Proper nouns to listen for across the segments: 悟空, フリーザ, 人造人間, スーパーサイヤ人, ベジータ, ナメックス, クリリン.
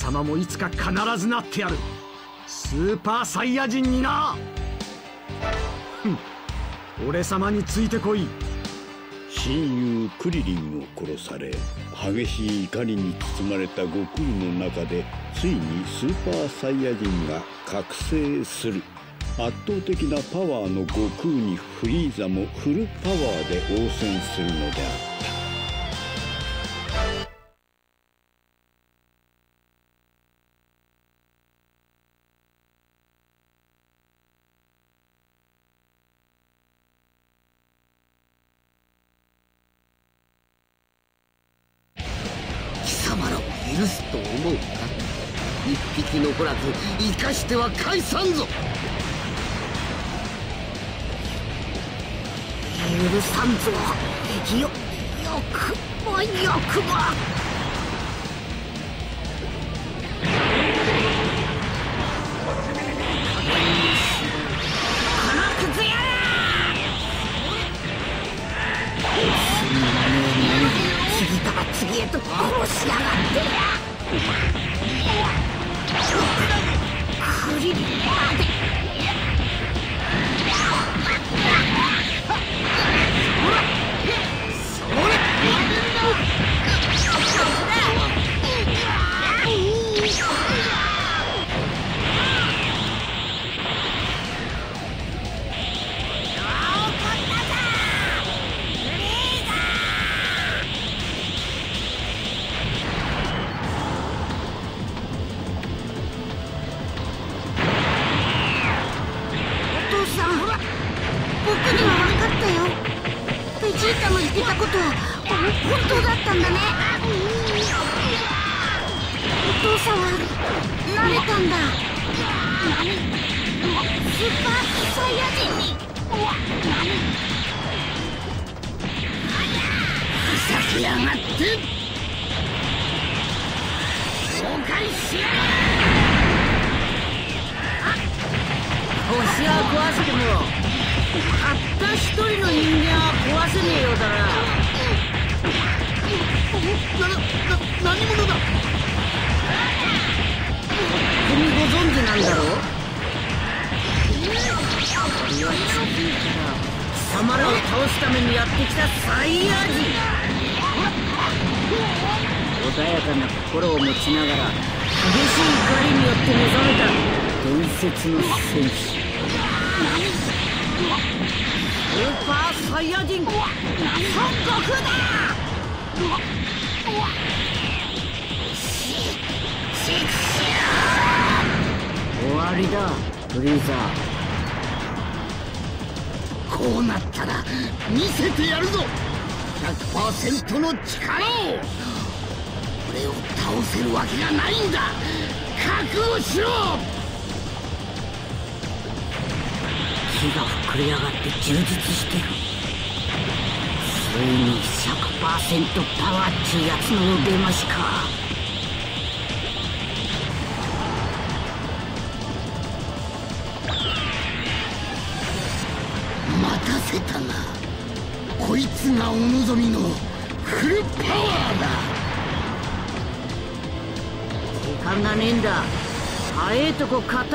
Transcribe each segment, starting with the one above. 様もいつか必ずなってやる。スーパーサイヤ人にな。俺様についてこい。親友クリリンを殺され、激しい怒りに包まれた悟空の中で、ついにスーパーサイヤ人が覚醒する。圧倒的なパワーの悟空にフリーザもフルパワーで応戦するのであった。許すと思うか。一匹残らず生かしては返さんぞ。許さんぞ。よくば。このクズやら。次から次へと殺しやがってクリリンまで。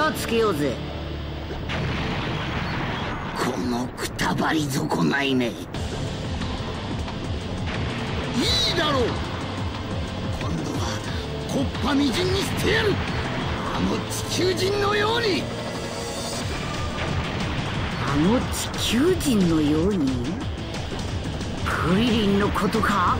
つけようぜ。このくたばり損ないね。いいだろう。今度は木っ端みじんにしてやる。あの地球人のように。あの地球人のように。クリリンのことか。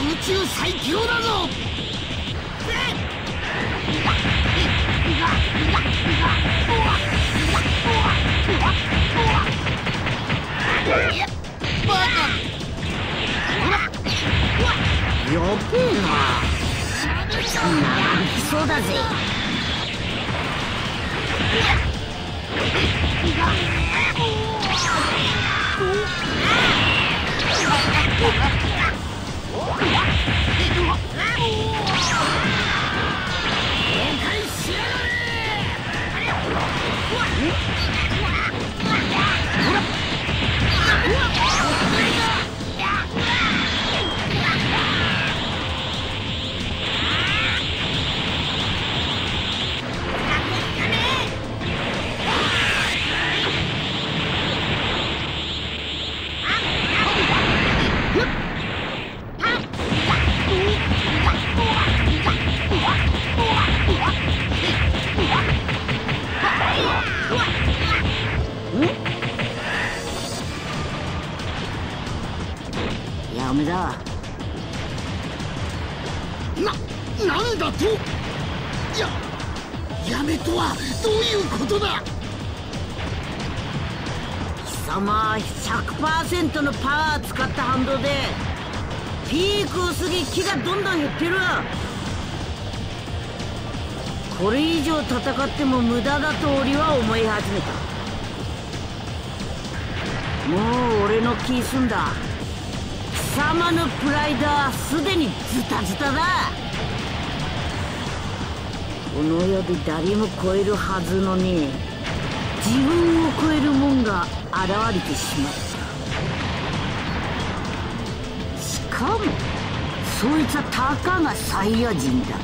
宇宙最強だぞ。よけえな。泣きそうだぜ。ダメだ。なんだと。やめとはどういうことだ。貴様 100% のパワー使った反動でピークを過ぎ気がどんどん減ってる。これ以上戦っても無駄だと俺は思い始めた。もう俺の気すんだ。貴様のプライドはすでにズタズタだ。この世で誰も超えるはずのね自分を超えるもんが現れてしまった。しかもそいつはたかがサイヤ人だっ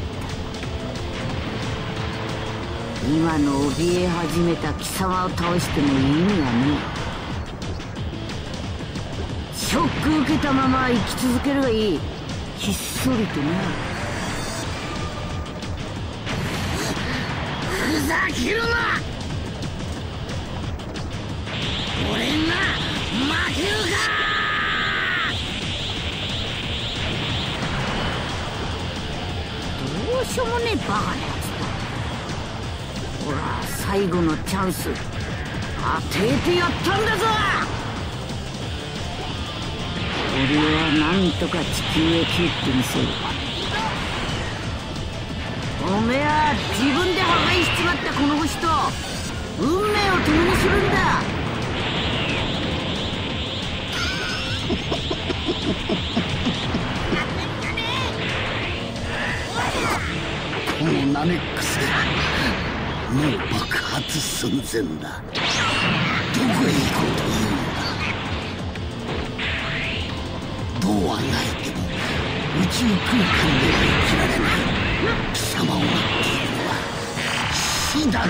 た。今の怯え始めた貴様を倒しても意味がねえ。ショック受けたまま生き続けるがいい。ひっそりとな。ふざけるな。俺が負けるか。どうしようもねえバカなやつだ。ほら最後のチャンス当ててやったんだぞ。俺はなんとか地球へ切ってみせる。おめえは自分で破壊しちまったこの星と運命を共にするんだ。このナメックスがもう爆発寸前だ。どこへ行こうというのだ。どうあがいても宇宙空間では生きられない。貴様を待っているのは死だけ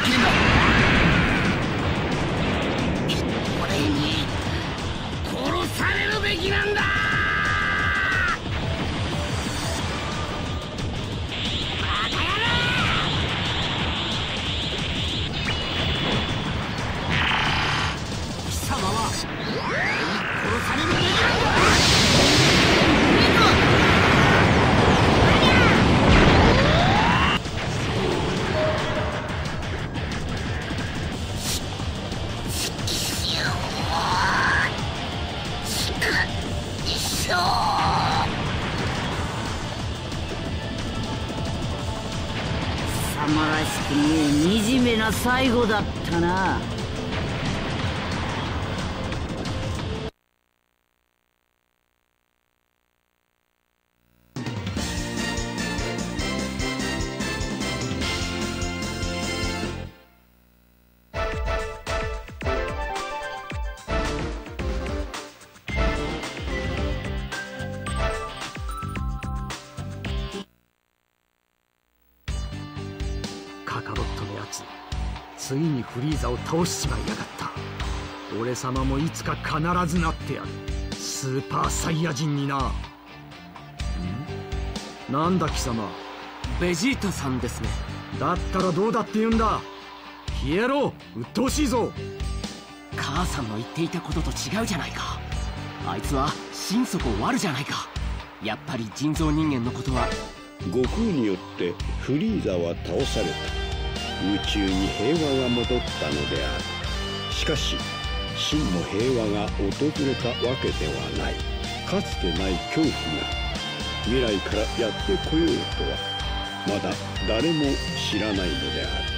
だ。俺に殺されるべきなんだ。バカ野郎。貴様は殺されるべきなんだ。惨めな最後だったな。ついにフリーザを倒しちまいやがった。俺様もいつか必ずなってやる。スーパーサイヤ人にな。なんだ貴様。ベジータさんですね。だったらどうだって言うんだ。消えろ、鬱陶しいぞ。母さんの言っていたことと違うじゃないか。あいつは心底悪じゃないか。やっぱり人造人間のことは。悟空によってフリーザは倒された。宇宙に平和が戻ったのである。しかし真の平和が訪れたわけではない。かつてない恐怖が未来からやってこようとはまだ誰も知らないのである。